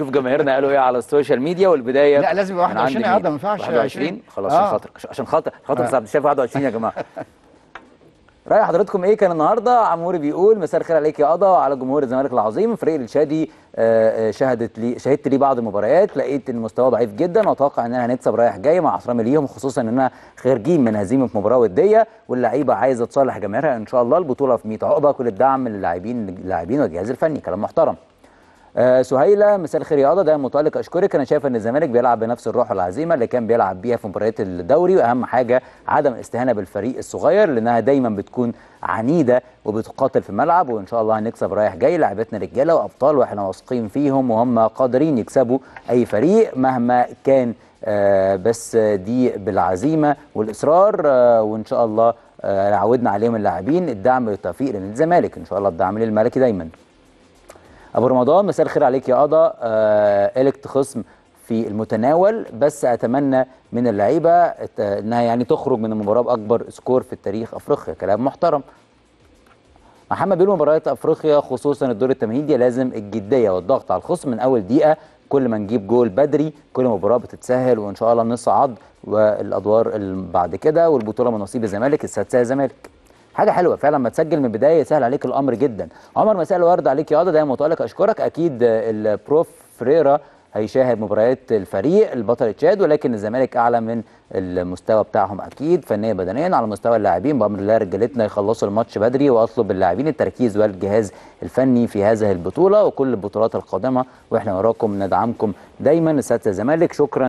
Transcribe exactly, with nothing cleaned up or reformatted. ونشوف جماهيرنا قالوا ايه على السوشيال ميديا. والبدايه لا لازم يبقى واحد وعشرين يا عبد، ما ينفعش واحد وعشرين خلاص عشان خاطر عشان خاطر خاطر عبد الشافي واحد وعشرين يا جماعه. راي حضراتكم ايه كان النهارده؟ عموري بيقول مساء الخير عليك يا قضا وعلى جمهور الزمالك العظيم. فريق الشادي شهدت لي شهدت لي بعض المباريات، لقيت ان مستواه ضعيف جدا واتوقع اننا هنكسب رايح جاي مع احترامي ليهم، خصوصا اننا خارجين من هزيمه في مباراه وديه واللعيبه عايزه تصالح جماهيرها ان شاء الله. البطوله في مية عقبه، كل الدعم للاعبين اللاعبين والجهاز الفني. كلام محترم. أه سهيله مساء الخير يا قضا، ده متالق اشكرك. انا شايف ان الزمالك بيلعب بنفس الروح والعزيمه اللي كان بيلعب بيها في مباريات الدوري، واهم حاجه عدم الاستهانه بالفريق الصغير لانها دايما بتكون عنيده وبتقاتل في الملعب، وان شاء الله هنكسب رايح جاي. لعيبتنا رجاله وابطال واحنا واثقين فيهم وهم قادرين يكسبوا اي فريق مهما كان، أه بس دي بالعزيمه والاصرار، أه وان شاء الله أه عودنا عليهم اللاعبين. الدعم والتوفيق للزمالك ان شاء الله، الدعم للملكي دايما. ابو رمضان مساء الخير عليك يا قضا، آه إليكت خصم في المتناول، بس اتمنى من اللعيبه انها يعني تخرج من المباراه باكبر سكور في التاريخ افريقيا. كلام محترم. محمد بيقول مباريات افريقيا خصوصا الدور التمهيدي لازم الجديه والضغط على الخصم من اول دقيقه، كل ما نجيب جول بدري كل مباراه بتتسهل وان شاء الله نصعد والادوار اللي بعد كده والبطوله من نصيب الزمالك. السادسه يا زمالك حاجه حلوه فعلا، لما تسجل من البدايه سهل عليك الامر جدا. عمر مساء الورد عليك يا قضا، دايما متالق اشكرك. اكيد البروف فريرا هيشاهد مباريات الفريق البطل تشاد، ولكن الزمالك اعلى من المستوى بتاعهم اكيد فنيا بدنيا على مستوى اللاعبين. بامر الله رجالتنا يخلصوا الماتش بدري، واطلب اللاعبين التركيز والجهاز الفني في هذه البطوله وكل البطولات القادمه، واحنا وراكم ندعمكم دايما. السادسه الزمالك شكرا.